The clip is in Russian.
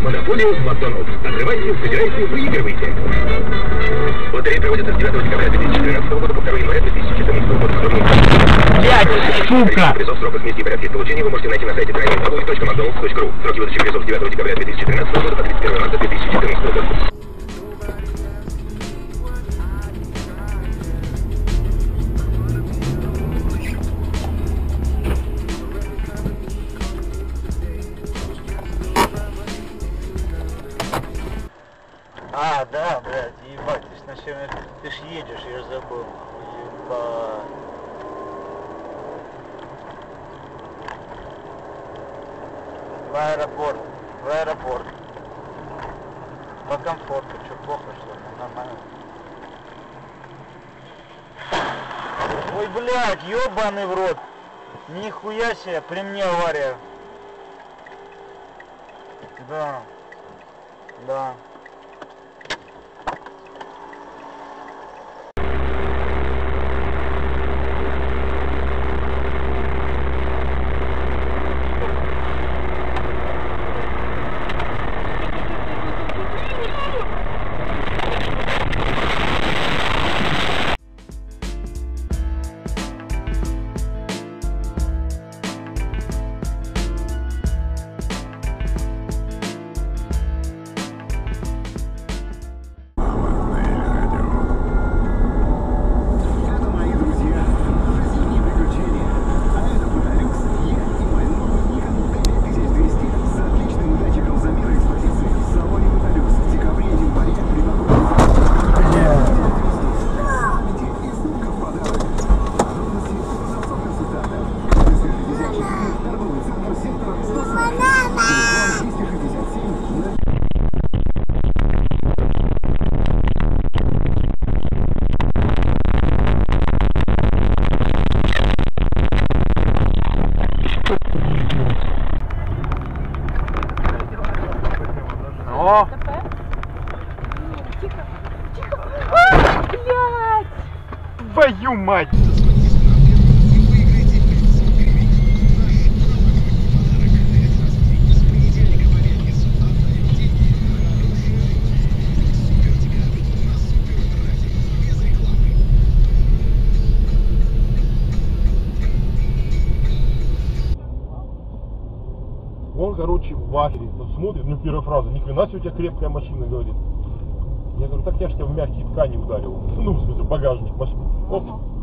Монофолиус Баттонус. Открывайте, собирайте, выигрывайте. Лотерея проводится с 9 декабря 2014 года по 2 января 2014 года. Блядь, сука! Призов срока смести и порядки получения вы можете найти на сайте trainingpower.mcdonalds.ru. Сроки выдачи призов с 9 декабря 2013 года по 31 марта 2014 года. А, да, блядь, ебать, ты ж на чем... Ты ж едешь, я ж забыл. Ебать. В аэропорт. По комфорту, что, плохо, что ли? Нормально. Ой, блядь, ебаный в рот. Нихуя себе, при мне авария. Да. Твою мать! Он, короче, в ахере. Вот смотрит, ну первая фраза, ни хрена себе у тебя крепкая машина, говорит. Я говорю, так я ж тебя в мягкие ткани ударил. Ну, в смысле, багажник. Оп.